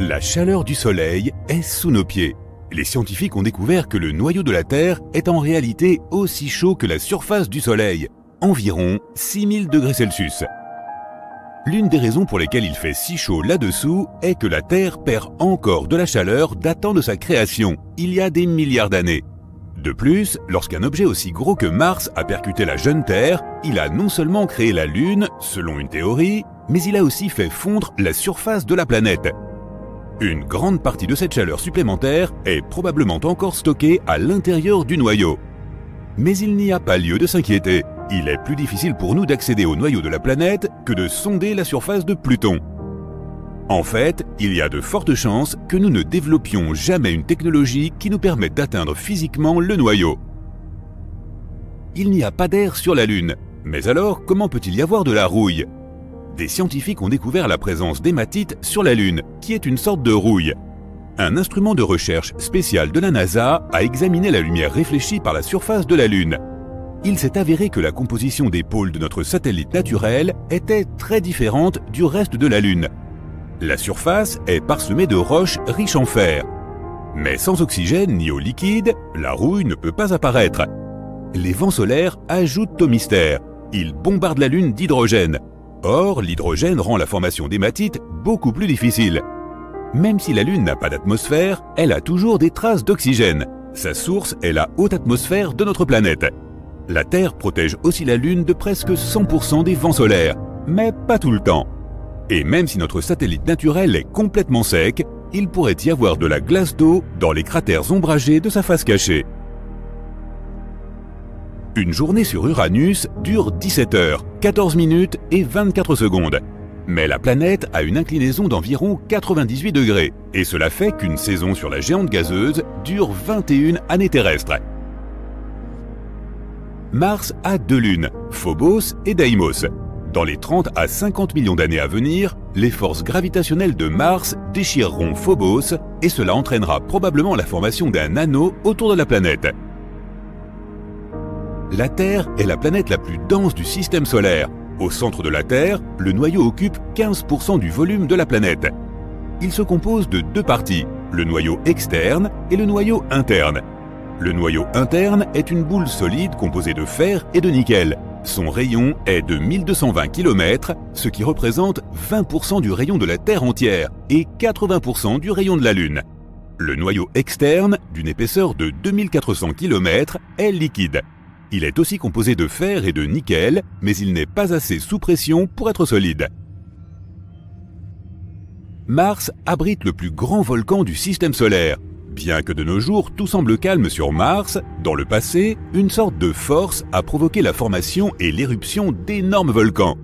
La chaleur du Soleil est sous nos pieds. Les scientifiques ont découvert que le noyau de la Terre est en réalité aussi chaud que la surface du Soleil, environ 6000 degrés Celsius. L'une des raisons pour lesquelles il fait si chaud là-dessous est que la Terre perd encore de la chaleur datant de sa création, il y a des milliards d'années. De plus, lorsqu'un objet aussi gros que Mars a percuté la jeune Terre, il a non seulement créé la Lune, selon une théorie, mais il a aussi fait fondre la surface de la planète. Une grande partie de cette chaleur supplémentaire est probablement encore stockée à l'intérieur du noyau. Mais il n'y a pas lieu de s'inquiéter. Il est plus difficile pour nous d'accéder au noyau de la planète que de sonder la surface de Pluton. En fait, il y a de fortes chances que nous ne développions jamais une technologie qui nous permette d'atteindre physiquement le noyau. Il n'y a pas d'air sur la Lune. Mais alors, comment peut-il y avoir de la rouille ? Des scientifiques ont découvert la présence d'hématite sur la Lune, qui est une sorte de rouille. Un instrument de recherche spécial de la NASA a examiné la lumière réfléchie par la surface de la Lune. Il s'est avéré que la composition des pôles de notre satellite naturel était très différente du reste de la Lune. La surface est parsemée de roches riches en fer. Mais sans oxygène ni eau liquide, la rouille ne peut pas apparaître. Les vents solaires ajoutent au mystère. Ils bombardent la Lune d'hydrogène. Or, l'hydrogène rend la formation d'hématite beaucoup plus difficile. Même si la Lune n'a pas d'atmosphère, elle a toujours des traces d'oxygène. Sa source est la haute atmosphère de notre planète. La Terre protège aussi la Lune de presque 100% des vents solaires, mais pas tout le temps. Et même si notre satellite naturel est complètement sec, il pourrait y avoir de la glace d'eau dans les cratères ombragés de sa face cachée. Une journée sur Uranus dure 17 heures, 14 minutes et 24 secondes. Mais la planète a une inclinaison d'environ 98 degrés, et cela fait qu'une saison sur la géante gazeuse dure 21 années terrestres. Mars a deux lunes, Phobos et Deimos. Dans les 30 à 50 millions d'années à venir, les forces gravitationnelles de Mars déchireront Phobos, et cela entraînera probablement la formation d'un anneau autour de la planète. La Terre est la planète la plus dense du système solaire. Au centre de la Terre, le noyau occupe 15% du volume de la planète. Il se compose de deux parties, le noyau externe et le noyau interne. Le noyau interne est une boule solide composée de fer et de nickel. Son rayon est de 1220 km, ce qui représente 20% du rayon de la Terre entière et 80% du rayon de la Lune. Le noyau externe, d'une épaisseur de 2400 km, est liquide. Il est aussi composé de fer et de nickel, mais il n'est pas assez sous pression pour être solide. Mars abrite le plus grand volcan du système solaire. Bien que de nos jours tout semble calme sur Mars, dans le passé, une sorte de force a provoqué la formation et l'éruption d'énormes volcans.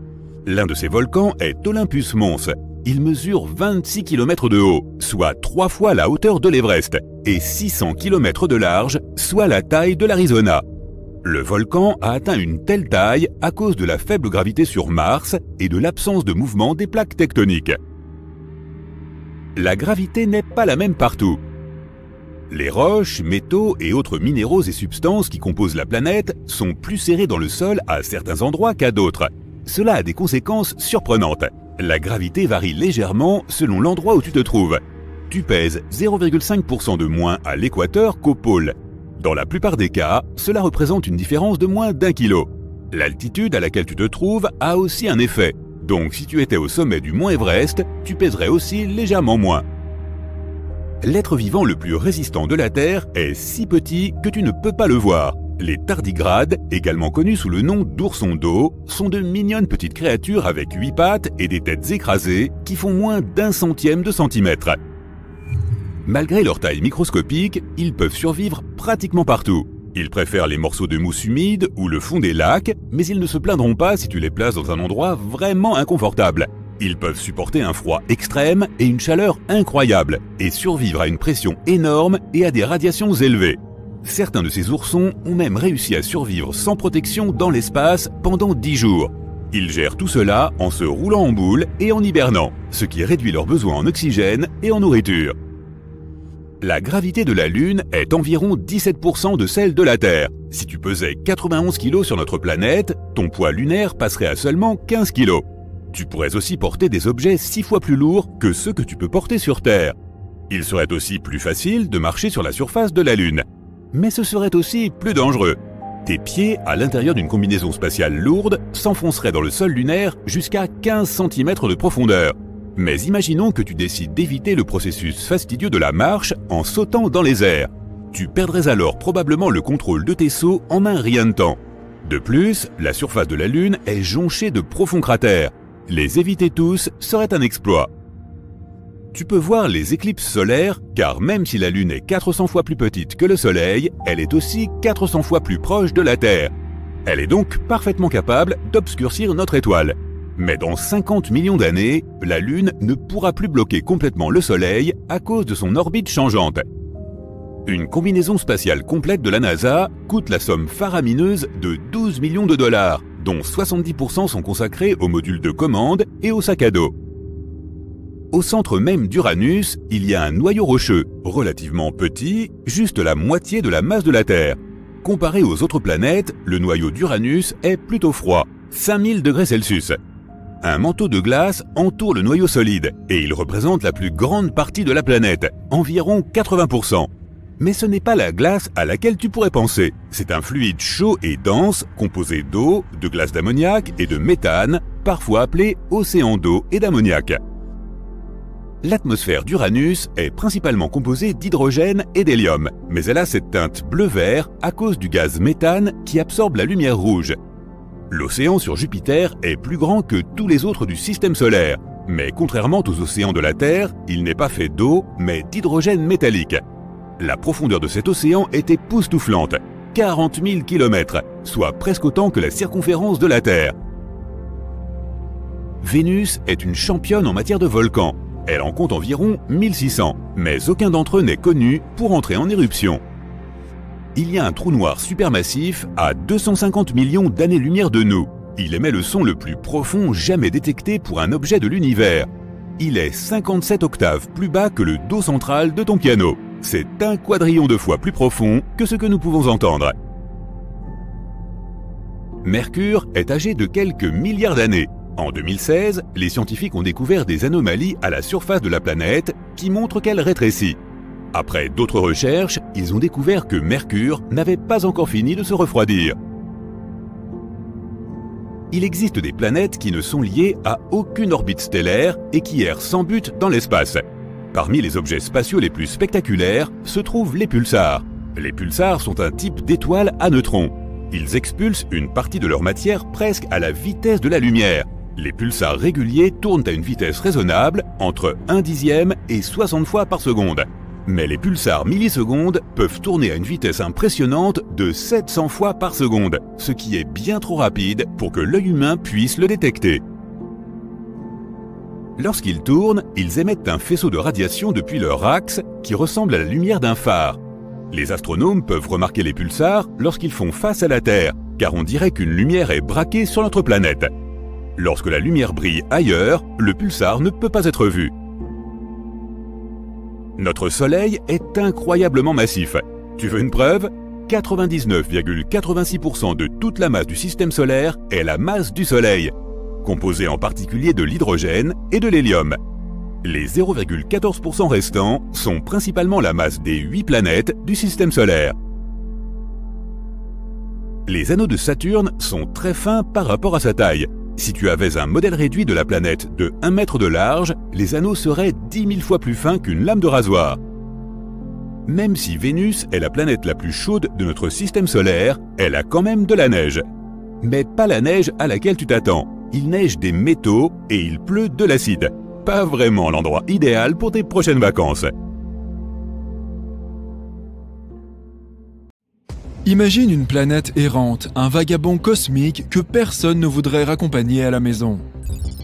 L'un de ces volcans est Olympus Mons. Il mesure 26 km de haut, soit 3 fois la hauteur de l'Everest, et 600 km de large, soit la taille de l'Arizona. Le volcan a atteint une telle taille à cause de la faible gravité sur Mars et de l'absence de mouvement des plaques tectoniques. La gravité n'est pas la même partout. Les roches, métaux et autres minéraux et substances qui composent la planète sont plus serrés dans le sol à certains endroits qu'à d'autres. Cela a des conséquences surprenantes. La gravité varie légèrement selon l'endroit où tu te trouves. Tu pèses 0,5% de moins à l'équateur qu'au pôle. Dans la plupart des cas, cela représente une différence de moins d'1 kilo. L'altitude à laquelle tu te trouves a aussi un effet. Donc si tu étais au sommet du mont Everest, tu pèserais aussi légèrement moins. L'être vivant le plus résistant de la Terre est si petit que tu ne peux pas le voir. Les tardigrades, également connus sous le nom d'oursons d'eau, sont de mignonnes petites créatures avec 8 pattes et des têtes écrasées qui font moins d'1/100 de centimètre. Malgré leur taille microscopique, ils peuvent survivre pratiquement partout. Ils préfèrent les morceaux de mousse humide ou le fond des lacs, mais ils ne se plaindront pas si tu les places dans un endroit vraiment inconfortable. Ils peuvent supporter un froid extrême et une chaleur incroyable, et survivre à une pression énorme et à des radiations élevées. Certains de ces oursons ont même réussi à survivre sans protection dans l'espace pendant 10 jours. Ils gèrent tout cela en se roulant en boule et en hibernant, ce qui réduit leurs besoins en oxygène et en nourriture. La gravité de la Lune est environ 17% de celle de la Terre. Si tu pesais 91 kg sur notre planète, ton poids lunaire passerait à seulement 15 kg. Tu pourrais aussi porter des objets 6 fois plus lourds que ceux que tu peux porter sur Terre. Il serait aussi plus facile de marcher sur la surface de la Lune. Mais ce serait aussi plus dangereux. Tes pieds, à l'intérieur d'une combinaison spatiale lourde, s'enfonceraient dans le sol lunaire jusqu'à 15 cm de profondeur. Mais imaginons que tu décides d'éviter le processus fastidieux de la marche en sautant dans les airs. Tu perdrais alors probablement le contrôle de tes sauts en un rien de temps. De plus, la surface de la Lune est jonchée de profonds cratères. Les éviter tous serait un exploit. Tu peux voir les éclipses solaires, car même si la Lune est 400 fois plus petite que le Soleil, elle est aussi 400 fois plus proche de la Terre. Elle est donc parfaitement capable d'obscurcir notre étoile. Mais dans 50 millions d'années, la Lune ne pourra plus bloquer complètement le Soleil à cause de son orbite changeante. Une combinaison spatiale complète de la NASA coûte la somme faramineuse de 12 millions de dollars, dont 70% sont consacrés aux modules de commande et aux sacs à dos. Au centre même d'Uranus, il y a un noyau rocheux, relativement petit, juste la moitié de la masse de la Terre. Comparé aux autres planètes, le noyau d'Uranus est plutôt froid, 5000 degrés Celsius. Un manteau de glace entoure le noyau solide et il représente la plus grande partie de la planète, environ 80%. Mais ce n'est pas la glace à laquelle tu pourrais penser. C'est un fluide chaud et dense composé d'eau, de glace d'ammoniac et de méthane, parfois appelé océan d'eau et d'ammoniac. L'atmosphère d'Uranus est principalement composée d'hydrogène et d'hélium, mais elle a cette teinte bleu-vert à cause du gaz méthane qui absorbe la lumière rouge. L'océan sur Jupiter est plus grand que tous les autres du système solaire, mais contrairement aux océans de la Terre, il n'est pas fait d'eau, mais d'hydrogène métallique. La profondeur de cet océan est époustouflante, 40 000 km, soit presque autant que la circonférence de la Terre. Vénus est une championne en matière de volcans. Elle en compte environ 1600, mais aucun d'entre eux n'est connu pour entrer en éruption. Il y a un trou noir supermassif à 250 millions d'années-lumière de nous. Il émet le son le plus profond jamais détecté pour un objet de l'univers. Il est 57 octaves plus bas que le do central de ton piano. C'est un quadrillion de fois plus profond que ce que nous pouvons entendre. Mercure est âgé de quelques milliards d'années. En 2016, les scientifiques ont découvert des anomalies à la surface de la planète qui montrent qu'elle rétrécit. Après d'autres recherches, ils ont découvert que Mercure n'avait pas encore fini de se refroidir. Il existe des planètes qui ne sont liées à aucune orbite stellaire et qui errent sans but dans l'espace. Parmi les objets spatiaux les plus spectaculaires se trouvent les pulsars. Les pulsars sont un type d'étoiles à neutrons. Ils expulsent une partie de leur matière presque à la vitesse de la lumière. Les pulsars réguliers tournent à une vitesse raisonnable, entre 1/10 et 60 fois par seconde. Mais les pulsars millisecondes peuvent tourner à une vitesse impressionnante de 700 fois par seconde, ce qui est bien trop rapide pour que l'œil humain puisse le détecter. Lorsqu'ils tournent, ils émettent un faisceau de radiation depuis leur axe qui ressemble à la lumière d'un phare. Les astronomes peuvent remarquer les pulsars lorsqu'ils font face à la Terre, car on dirait qu'une lumière est braquée sur notre planète. Lorsque la lumière brille ailleurs, le pulsar ne peut pas être vu. Notre Soleil est incroyablement massif. Tu veux une preuve? 99,86% de toute la masse du système solaire est la masse du Soleil, composée en particulier de l'hydrogène et de l'hélium. Les 0,14% restants sont principalement la masse des 8 planètes du système solaire. Les anneaux de Saturne sont très fins par rapport à sa taille. Si tu avais un modèle réduit de la planète de 1 mètre de large, les anneaux seraient 10 000 fois plus fins qu'une lame de rasoir. Même si Vénus est la planète la plus chaude de notre système solaire, elle a quand même de la neige. Mais pas la neige à laquelle tu t'attends. Il neige des métaux et il pleut de l'acide. Pas vraiment l'endroit idéal pour tes prochaines vacances. Imagine une planète errante, un vagabond cosmique que personne ne voudrait raccompagner à la maison.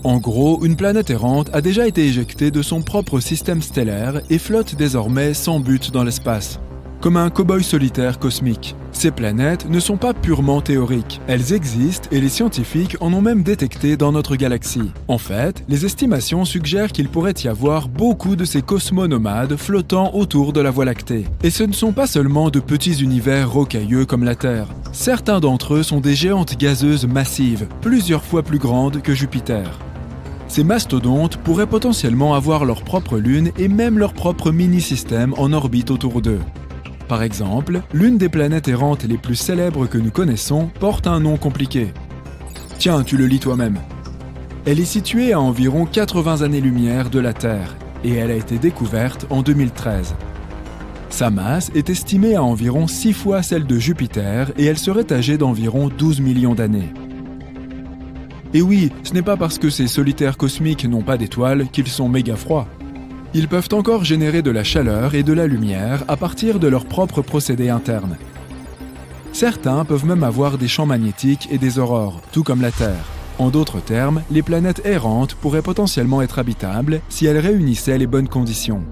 En gros, une planète errante a déjà été éjectée de son propre système stellaire et flotte désormais sans but dans l'espace. Comme un cow-boy solitaire cosmique. Ces planètes ne sont pas purement théoriques. Elles existent et les scientifiques en ont même détecté dans notre galaxie. En fait, les estimations suggèrent qu'il pourrait y avoir beaucoup de ces cosmonomades flottant autour de la Voie lactée. Et ce ne sont pas seulement de petits univers rocailleux comme la Terre. Certains d'entre eux sont des géantes gazeuses massives, plusieurs fois plus grandes que Jupiter. Ces mastodontes pourraient potentiellement avoir leur propre lune et même leur propre mini-système en orbite autour d'eux. Par exemple, l'une des planètes errantes les plus célèbres que nous connaissons porte un nom compliqué. Tiens, tu le lis toi-même. Elle est située à environ 80 années-lumière de la Terre et elle a été découverte en 2013. Sa masse est estimée à environ 6 fois celle de Jupiter et elle serait âgée d'environ 12 millions d'années. Et oui, ce n'est pas parce que ces solitaires cosmiques n'ont pas d'étoiles qu'ils sont méga froids. Ils peuvent encore générer de la chaleur et de la lumière à partir de leurs propres procédés internes. Certains peuvent même avoir des champs magnétiques et des aurores, tout comme la Terre. En d'autres termes, les planètes errantes pourraient potentiellement être habitables si elles réunissaient les bonnes conditions.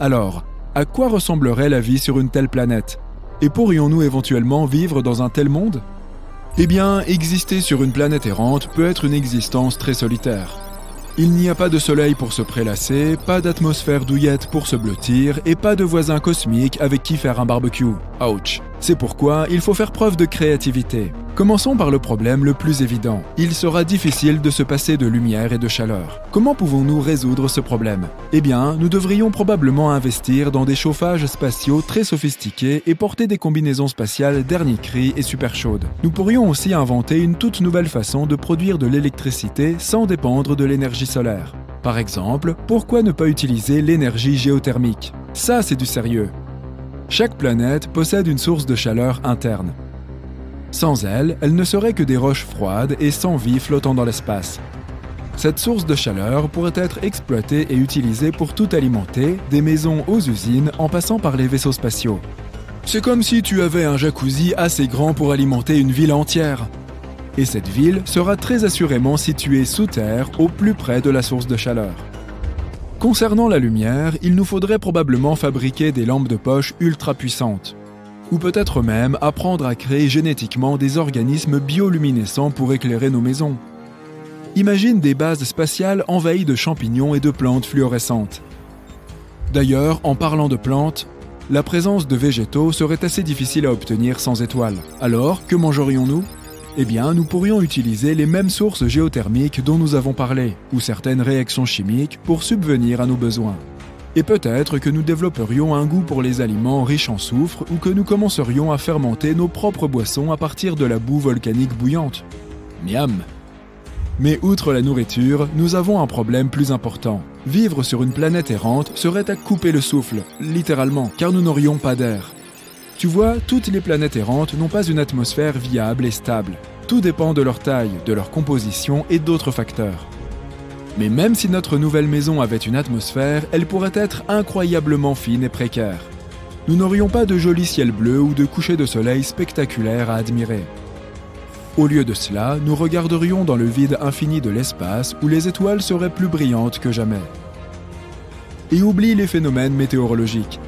Alors, à quoi ressemblerait la vie sur une telle planète? Et pourrions-nous éventuellement vivre dans un tel monde? Eh bien, exister sur une planète errante peut être une existence très solitaire. Il n'y a pas de soleil pour se prélasser, pas d'atmosphère douillette pour se blottir et pas de voisins cosmiques avec qui faire un barbecue. Ouch! C'est pourquoi il faut faire preuve de créativité. Commençons par le problème le plus évident. Il sera difficile de se passer de lumière et de chaleur. Comment pouvons-nous résoudre ce problème? Eh bien, nous devrions probablement investir dans des chauffages spatiaux très sophistiqués et porter des combinaisons spatiales dernier cri et super chaudes. Nous pourrions aussi inventer une toute nouvelle façon de produire de l'électricité sans dépendre de l'énergie solaire. Par exemple, pourquoi ne pas utiliser l'énergie géothermique? Ça, c'est du sérieux. Chaque planète possède une source de chaleur interne. Sans elle, elle ne serait que des roches froides et sans vie flottant dans l'espace. Cette source de chaleur pourrait être exploitée et utilisée pour tout alimenter, des maisons aux usines en passant par les vaisseaux spatiaux. C'est comme si tu avais un jacuzzi assez grand pour alimenter une ville entière. Et cette ville sera très assurément située sous terre, au plus près de la source de chaleur. Concernant la lumière, il nous faudrait probablement fabriquer des lampes de poche ultra puissantes. Ou peut-être même apprendre à créer génétiquement des organismes bioluminescents pour éclairer nos maisons. Imagine des bases spatiales envahies de champignons et de plantes fluorescentes. D'ailleurs, en parlant de plantes, la présence de végétaux serait assez difficile à obtenir sans étoiles. Alors, que mangerions-nous ? Eh bien, nous pourrions utiliser les mêmes sources géothermiques dont nous avons parlé, ou certaines réactions chimiques, pour subvenir à nos besoins. Et peut-être que nous développerions un goût pour les aliments riches en soufre, ou que nous commencerions à fermenter nos propres boissons à partir de la boue volcanique bouillante. Miam! Mais outre la nourriture, nous avons un problème plus important. Vivre sur une planète errante serait à couper le souffle, littéralement, car nous n'aurions pas d'air. Tu vois, toutes les planètes errantes n'ont pas une atmosphère viable et stable. Tout dépend de leur taille, de leur composition et d'autres facteurs. Mais même si notre nouvelle maison avait une atmosphère, elle pourrait être incroyablement fine et précaire. Nous n'aurions pas de joli ciel bleu ou de coucher de soleil spectaculaire à admirer. Au lieu de cela, nous regarderions dans le vide infini de l'espace où les étoiles seraient plus brillantes que jamais. Et oublie les phénomènes météorologiques.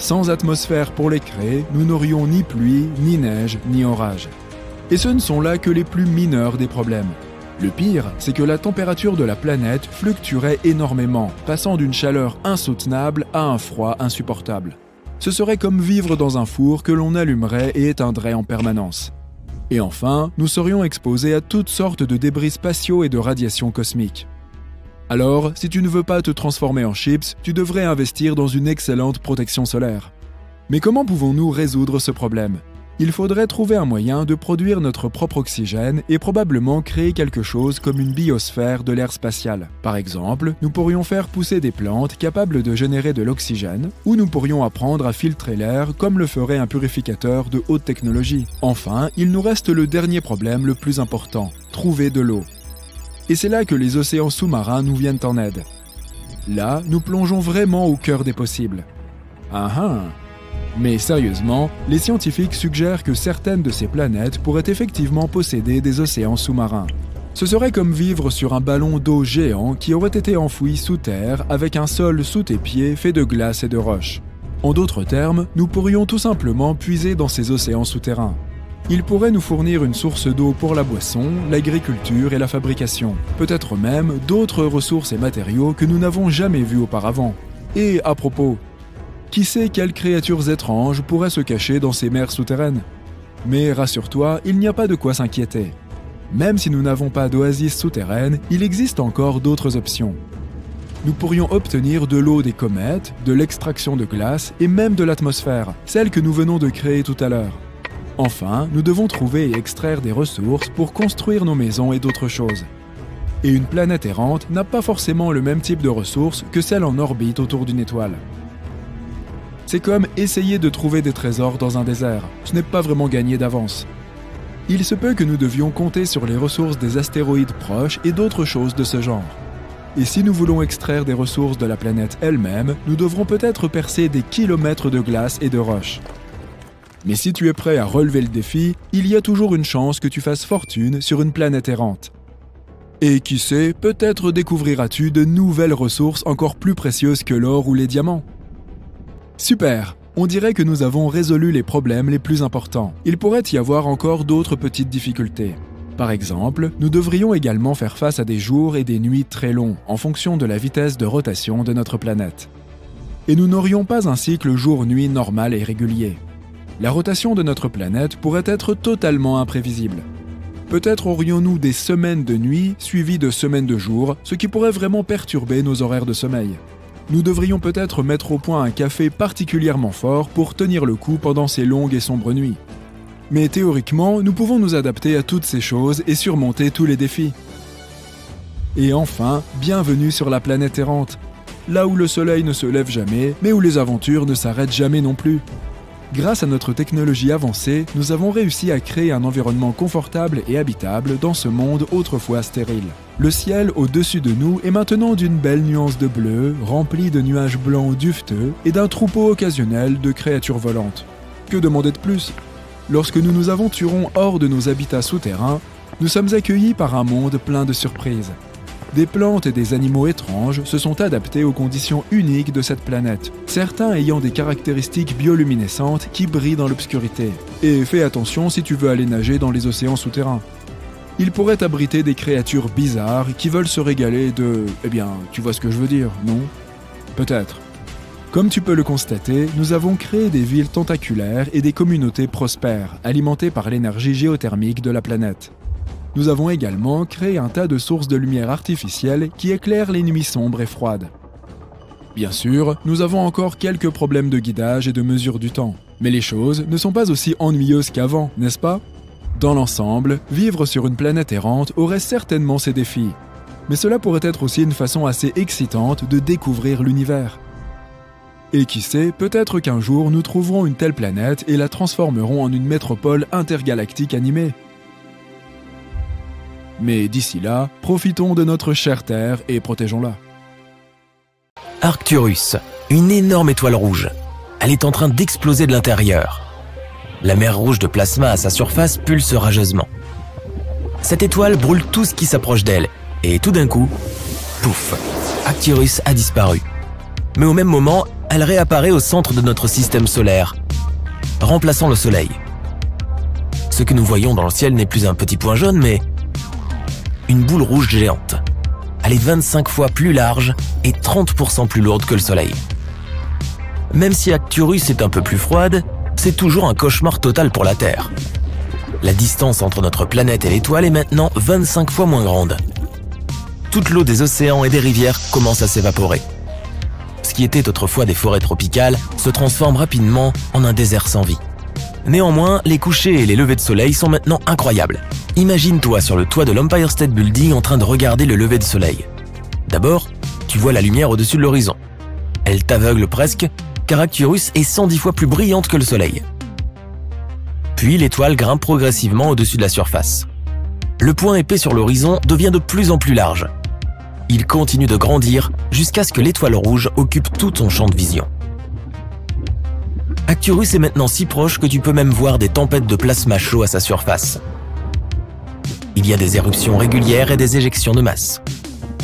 Sans atmosphère pour les créer, nous n'aurions ni pluie, ni neige, ni orage. Et ce ne sont là que les plus mineurs des problèmes. Le pire, c'est que la température de la planète fluctuerait énormément, passant d'une chaleur insoutenable à un froid insupportable. Ce serait comme vivre dans un four que l'on allumerait et éteindrait en permanence. Et enfin, nous serions exposés à toutes sortes de débris spatiaux et de radiations cosmiques. Alors, si tu ne veux pas te transformer en chips, tu devrais investir dans une excellente protection solaire. Mais comment pouvons-nous résoudre ce problème? Il faudrait trouver un moyen de produire notre propre oxygène et probablement créer quelque chose comme une biosphère de l'air spatial. Par exemple, nous pourrions faire pousser des plantes capables de générer de l'oxygène, ou nous pourrions apprendre à filtrer l'air comme le ferait un purificateur de haute technologie. Enfin, il nous reste le dernier problème le plus important, trouver de l'eau. Et c'est là que les océans sous-marins nous viennent en aide. Là, nous plongeons vraiment au cœur des possibles. Mais sérieusement, les scientifiques suggèrent que certaines de ces planètes pourraient effectivement posséder des océans sous-marins. Ce serait comme vivre sur un ballon d'eau géant qui aurait été enfoui sous terre avec un sol sous tes pieds fait de glace et de roches. En d'autres termes, nous pourrions tout simplement puiser dans ces océans souterrains. Il pourrait nous fournir une source d'eau pour la boisson, l'agriculture et la fabrication. Peut-être même d'autres ressources et matériaux que nous n'avons jamais vus auparavant. Et à propos, qui sait quelles créatures étranges pourraient se cacher dans ces mers souterraines? Mais rassure-toi, il n'y a pas de quoi s'inquiéter. Même si nous n'avons pas d'oasis souterraine, il existe encore d'autres options. Nous pourrions obtenir de l'eau des comètes, de l'extraction de glace et même de l'atmosphère, celle que nous venons de créer tout à l'heure. Enfin, nous devons trouver et extraire des ressources pour construire nos maisons et d'autres choses. Et une planète errante n'a pas forcément le même type de ressources que celle en orbite autour d'une étoile. C'est comme essayer de trouver des trésors dans un désert, ce n'est pas vraiment gagné d'avance. Il se peut que nous devions compter sur les ressources des astéroïdes proches et d'autres choses de ce genre. Et si nous voulons extraire des ressources de la planète elle-même, nous devrons peut-être percer des kilomètres de glace et de roches. Mais si tu es prêt à relever le défi, il y a toujours une chance que tu fasses fortune sur une planète errante. Et qui sait, peut-être découvriras-tu de nouvelles ressources encore plus précieuses que l'or ou les diamants. Super! On dirait que nous avons résolu les problèmes les plus importants. Il pourrait y avoir encore d'autres petites difficultés. Par exemple, nous devrions également faire face à des jours et des nuits très longs en fonction de la vitesse de rotation de notre planète. Et nous n'aurions pas un cycle jour-nuit normal et régulier. La rotation de notre planète pourrait être totalement imprévisible. Peut-être aurions-nous des semaines de nuit suivies de semaines de jour, ce qui pourrait vraiment perturber nos horaires de sommeil. Nous devrions peut-être mettre au point un café particulièrement fort pour tenir le coup pendant ces longues et sombres nuits. Mais théoriquement, nous pouvons nous adapter à toutes ces choses et surmonter tous les défis. Et enfin, bienvenue sur la planète errante, là où le soleil ne se lève jamais, mais où les aventures ne s'arrêtent jamais non plus. Grâce à notre technologie avancée, nous avons réussi à créer un environnement confortable et habitable dans ce monde autrefois stérile. Le ciel au-dessus de nous est maintenant d'une belle nuance de bleu, remplie de nuages blancs duveteux et d'un troupeau occasionnel de créatures volantes. Que demander de plus? Lorsque nous nous aventurons hors de nos habitats souterrains, nous sommes accueillis par un monde plein de surprises. Des plantes et des animaux étranges se sont adaptés aux conditions uniques de cette planète, certains ayant des caractéristiques bioluminescentes qui brillent dans l'obscurité. Et fais attention si tu veux aller nager dans les océans souterrains. Ils pourraient abriter des créatures bizarres qui veulent se régaler de... Eh bien, tu vois ce que je veux dire, non? Peut-être. Comme tu peux le constater, nous avons créé des villes tentaculaires et des communautés prospères, alimentées par l'énergie géothermique de la planète. Nous avons également créé un tas de sources de lumière artificielle qui éclairent les nuits sombres et froides. Bien sûr, nous avons encore quelques problèmes de guidage et de mesure du temps, mais les choses ne sont pas aussi ennuyeuses qu'avant, n'est-ce pas? Dans l'ensemble, vivre sur une planète errante aurait certainement ses défis, mais cela pourrait être aussi une façon assez excitante de découvrir l'univers. Et qui sait, peut-être qu'un jour nous trouverons une telle planète et la transformerons en une métropole intergalactique animée. Mais d'ici là, profitons de notre chère Terre et protégeons-la. Arcturus, une énorme étoile rouge. Elle est en train d'exploser de l'intérieur. La mer rouge de plasma à sa surface pulse rageusement. Cette étoile brûle tout ce qui s'approche d'elle, et tout d'un coup, pouf, Arcturus a disparu. Mais au même moment, elle réapparaît au centre de notre système solaire, remplaçant le Soleil. Ce que nous voyons dans le ciel n'est plus un petit point jaune, mais une boule rouge géante. Elle est 25 fois plus large et 30% plus lourde que le Soleil. Même si Arcturus est un peu plus froide, c'est toujours un cauchemar total pour la Terre. La distance entre notre planète et l'étoile est maintenant 25 fois moins grande. Toute l'eau des océans et des rivières commence à s'évaporer. Ce qui était autrefois des forêts tropicales se transforme rapidement en un désert sans vie. Néanmoins, les couchers et les levées de soleil sont maintenant incroyables. Imagine-toi sur le toit de l'Empire State Building en train de regarder le lever de soleil. D'abord, tu vois la lumière au-dessus de l'horizon. Elle t'aveugle presque, car Arcturus est 110 fois plus brillante que le soleil. Puis l'étoile grimpe progressivement au-dessus de la surface. Le point épais sur l'horizon devient de plus en plus large. Il continue de grandir jusqu'à ce que l'étoile rouge occupe tout ton champ de vision. Arcturus est maintenant si proche que tu peux même voir des tempêtes de plasma chaud à sa surface. Il y a des éruptions régulières et des éjections de masse.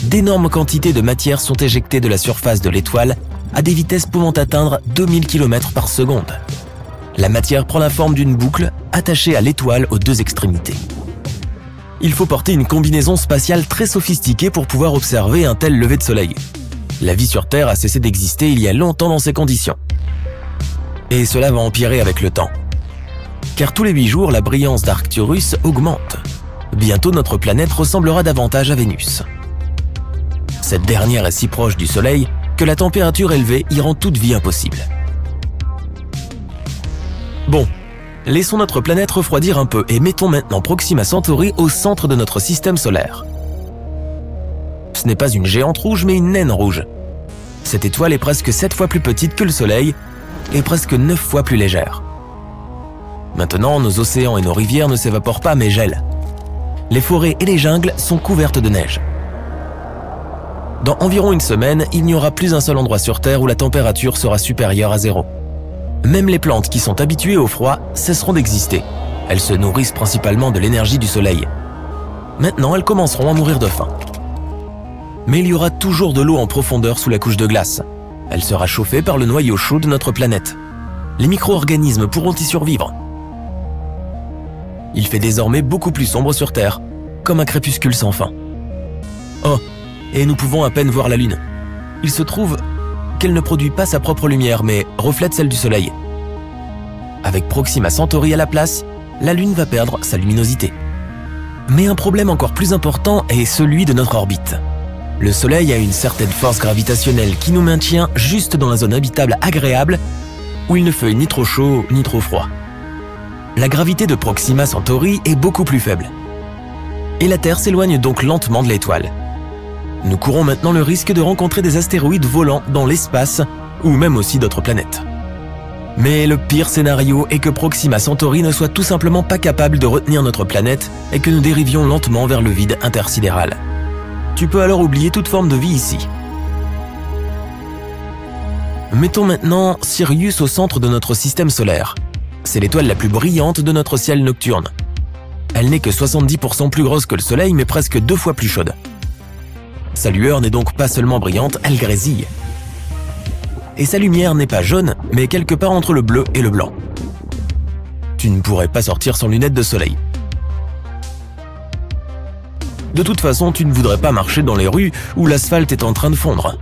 D'énormes quantités de matière sont éjectées de la surface de l'étoile à des vitesses pouvant atteindre 2000 km par seconde. La matière prend la forme d'une boucle attachée à l'étoile aux deux extrémités. Il faut porter une combinaison spatiale très sophistiquée pour pouvoir observer un tel lever de soleil. La vie sur Terre a cessé d'exister il y a longtemps dans ces conditions. Et cela va empirer avec le temps. Car tous les 8 jours, la brillance d'Arcturus augmente. bientôt notre planète ressemblera davantage à Vénus. Cette dernière est si proche du Soleil que la température élevée y rend toute vie impossible. Bon, laissons notre planète refroidir un peu et mettons maintenant Proxima Centauri au centre de notre système solaire. Ce n'est pas une géante rouge mais une naine rouge. Cette étoile est presque 7 fois plus petite que le Soleil et presque 9 fois plus légère. Maintenant, nos océans et nos rivières ne s'évaporent pas mais gèlent. Les forêts et les jungles sont couvertes de neige. Dans environ une semaine, il n'y aura plus un seul endroit sur Terre où la température sera supérieure à 0. Même les plantes qui sont habituées au froid cesseront d'exister. Elles se nourrissent principalement de l'énergie du soleil. Maintenant, elles commenceront à mourir de faim. Mais il y aura toujours de l'eau en profondeur sous la couche de glace. Elle sera chauffée par le noyau chaud de notre planète. Les micro-organismes pourront y survivre. Il fait désormais beaucoup plus sombre sur Terre, comme un crépuscule sans fin. Oh, et nous pouvons à peine voir la Lune. Il se trouve qu'elle ne produit pas sa propre lumière, mais reflète celle du Soleil. Avec Proxima Centauri à la place, la Lune va perdre sa luminosité. Mais un problème encore plus important est celui de notre orbite. Le Soleil a une certaine force gravitationnelle qui nous maintient juste dans la zone habitable agréable où il ne fait ni trop chaud ni trop froid. La gravité de Proxima Centauri est beaucoup plus faible. Et la Terre s'éloigne donc lentement de l'étoile. Nous courons maintenant le risque de rencontrer des astéroïdes volants dans l'espace ou même aussi d'autres planètes. Mais le pire scénario est que Proxima Centauri ne soit tout simplement pas capable de retenir notre planète et que nous dérivions lentement vers le vide intersidéral. Tu peux alors oublier toute forme de vie ici. Mettons maintenant Sirius au centre de notre système solaire. C'est l'étoile la plus brillante de notre ciel nocturne. Elle n'est que 70% plus grosse que le Soleil mais presque 2 fois plus chaude. Sa lueur n'est donc pas seulement brillante, elle grésille. Et sa lumière n'est pas jaune, mais quelque part entre le bleu et le blanc. Tu ne pourrais pas sortir sans lunettes de soleil. De toute façon, tu ne voudrais pas marcher dans les rues où l'asphalte est en train de fondre.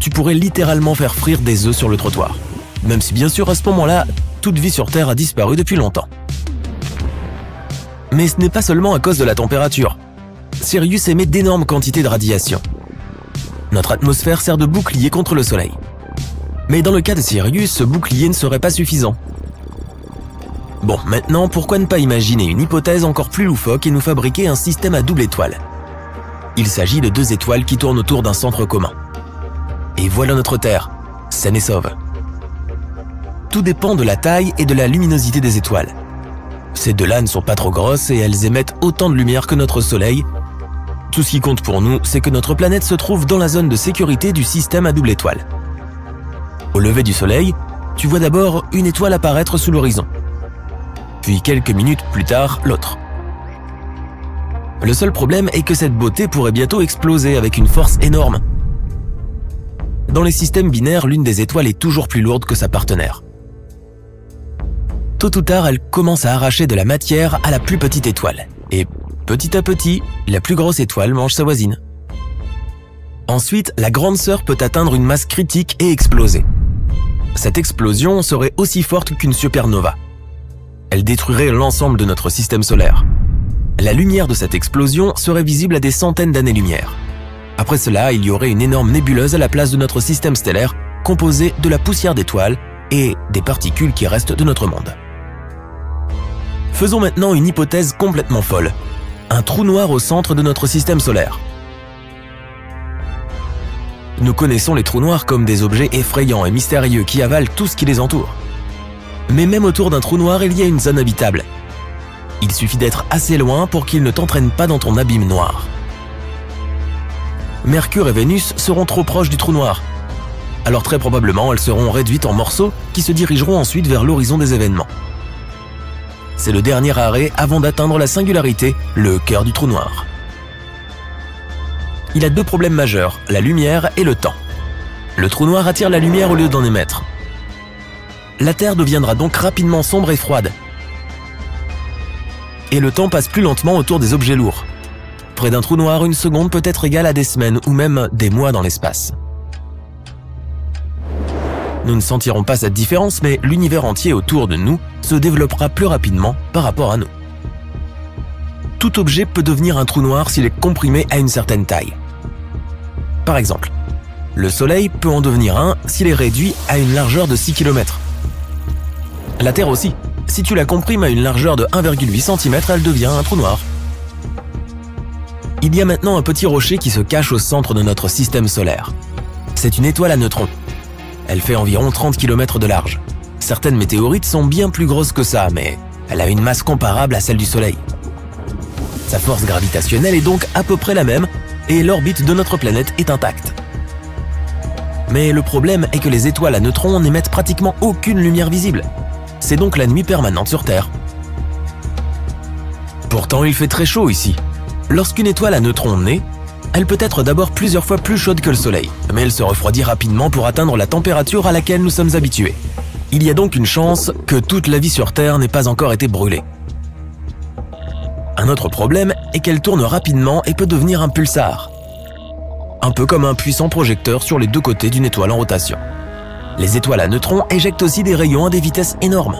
Tu pourrais littéralement faire frire des œufs sur le trottoir. Même si bien sûr, à ce moment-là, toute vie sur Terre a disparu depuis longtemps. Mais ce n'est pas seulement à cause de la température. Sirius émet d'énormes quantités de radiation. Notre atmosphère sert de bouclier contre le Soleil. Mais dans le cas de Sirius, ce bouclier ne serait pas suffisant. Bon, maintenant, pourquoi ne pas imaginer une hypothèse encore plus loufoque et nous fabriquer un système à double étoile? Il s'agit de 2 étoiles qui tournent autour d'un centre commun. Et voilà notre Terre, saine et sauve. Tout dépend de la taille et de la luminosité des étoiles. Ces deux-là ne sont pas trop grosses et elles émettent autant de lumière que notre Soleil. Tout ce qui compte pour nous, c'est que notre planète se trouve dans la zone de sécurité du système à double étoile. Au lever du soleil, tu vois d'abord une étoile apparaître sous l'horizon. Puis quelques minutes plus tard, l'autre. Le seul problème est que cette beauté pourrait bientôt exploser avec une force énorme. Dans les systèmes binaires, l'une des étoiles est toujours plus lourde que sa partenaire. Tôt ou tard, elle commence à arracher de la matière à la plus petite étoile. Et petit à petit, la plus grosse étoile mange sa voisine. Ensuite, la grande sœur peut atteindre une masse critique et exploser. Cette explosion serait aussi forte qu'une supernova. Elle détruirait l'ensemble de notre système solaire. La lumière de cette explosion serait visible à des centaines d'années-lumière. Après cela, il y aurait une énorme nébuleuse à la place de notre système stellaire, composée de la poussière d'étoiles et des particules qui restent de notre monde. Faisons maintenant une hypothèse complètement folle. Un trou noir au centre de notre système solaire. Nous connaissons les trous noirs comme des objets effrayants et mystérieux qui avalent tout ce qui les entoure. Mais même autour d'un trou noir, il y a une zone habitable. Il suffit d'être assez loin pour qu'il ne t'entraîne pas dans ton abîme noir. Mercure et Vénus seront trop proches du trou noir. Alors très probablement, elles seront réduites en morceaux qui se dirigeront ensuite vers l'horizon des événements. C'est le dernier arrêt avant d'atteindre la singularité, le cœur du trou noir. Il a 2 problèmes majeurs, la lumière et le temps. Le trou noir attire la lumière au lieu d'en émettre. La Terre deviendra donc rapidement sombre et froide. Et le temps passe plus lentement autour des objets lourds. Près d'un trou noir, une seconde peut être égale à des semaines ou même des mois dans l'espace. Nous ne sentirons pas cette différence, mais l'univers entier autour de nous se développera plus rapidement par rapport à nous. tout objet peut devenir un trou noir s'il est comprimé à une certaine taille. Par exemple, le Soleil peut en devenir un s'il est réduit à une largeur de 6 km. La Terre aussi. Si tu la comprimes à une largeur de 1,8 cm, elle devient un trou noir. Il y a maintenant un petit rocher qui se cache au centre de notre système solaire. C'est une étoile à neutrons. Elle fait environ 30 km de large. Certaines météorites sont bien plus grosses que ça, mais elle a une masse comparable à celle du Soleil. Sa force gravitationnelle est donc à peu près la même et l'orbite de notre planète est intacte. Mais le problème est que les étoiles à neutrons n'émettent pratiquement aucune lumière visible. C'est donc la nuit permanente sur Terre. Pourtant, il fait très chaud ici. Lorsqu'une étoile à neutrons naît, elle peut être d'abord plusieurs fois plus chaude que le Soleil, mais elle se refroidit rapidement pour atteindre la température à laquelle nous sommes habitués. Il y a donc une chance que toute la vie sur Terre n'ait pas encore été brûlée. Un autre problème est qu'elle tourne rapidement et peut devenir un pulsar, un peu comme un puissant projecteur sur les deux côtés d'une étoile en rotation. Les étoiles à neutrons éjectent aussi des rayons à des vitesses énormes.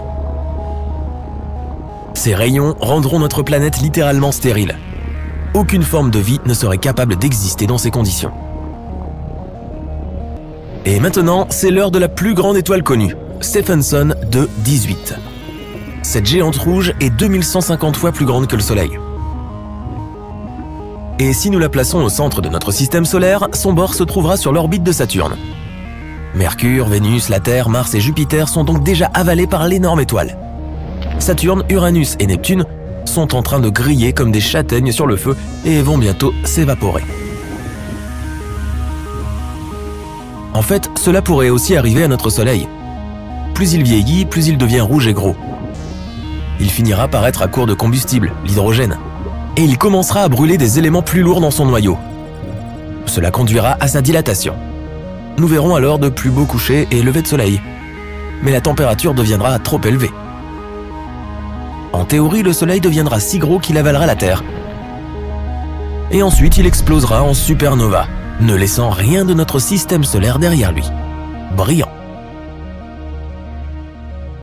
Ces rayons rendront notre planète littéralement stérile. Aucune forme de vie ne serait capable d'exister dans ces conditions. Et maintenant, c'est l'heure de la plus grande étoile connue, Stephenson 2-18. Cette géante rouge est 2150 fois plus grande que le Soleil. Et si nous la plaçons au centre de notre système solaire, son bord se trouvera sur l'orbite de Saturne. Mercure, Vénus, la Terre, Mars et Jupiter sont donc déjà avalés par l'énorme étoile. Saturne, Uranus et Neptune sont en train de griller comme des châtaignes sur le feu et vont bientôt s'évaporer. En fait, cela pourrait aussi arriver à notre Soleil. Plus il vieillit, plus il devient rouge et gros. Il finira par être à court de combustible, l'hydrogène. Et il commencera à brûler des éléments plus lourds dans son noyau. Cela conduira à sa dilatation. Nous verrons alors de plus beaux couchers et levers de soleil. Mais la température deviendra trop élevée. En théorie, le Soleil deviendra si gros qu'il avalera la Terre. Et ensuite, il explosera en supernova, ne laissant rien de notre système solaire derrière lui. Brillant.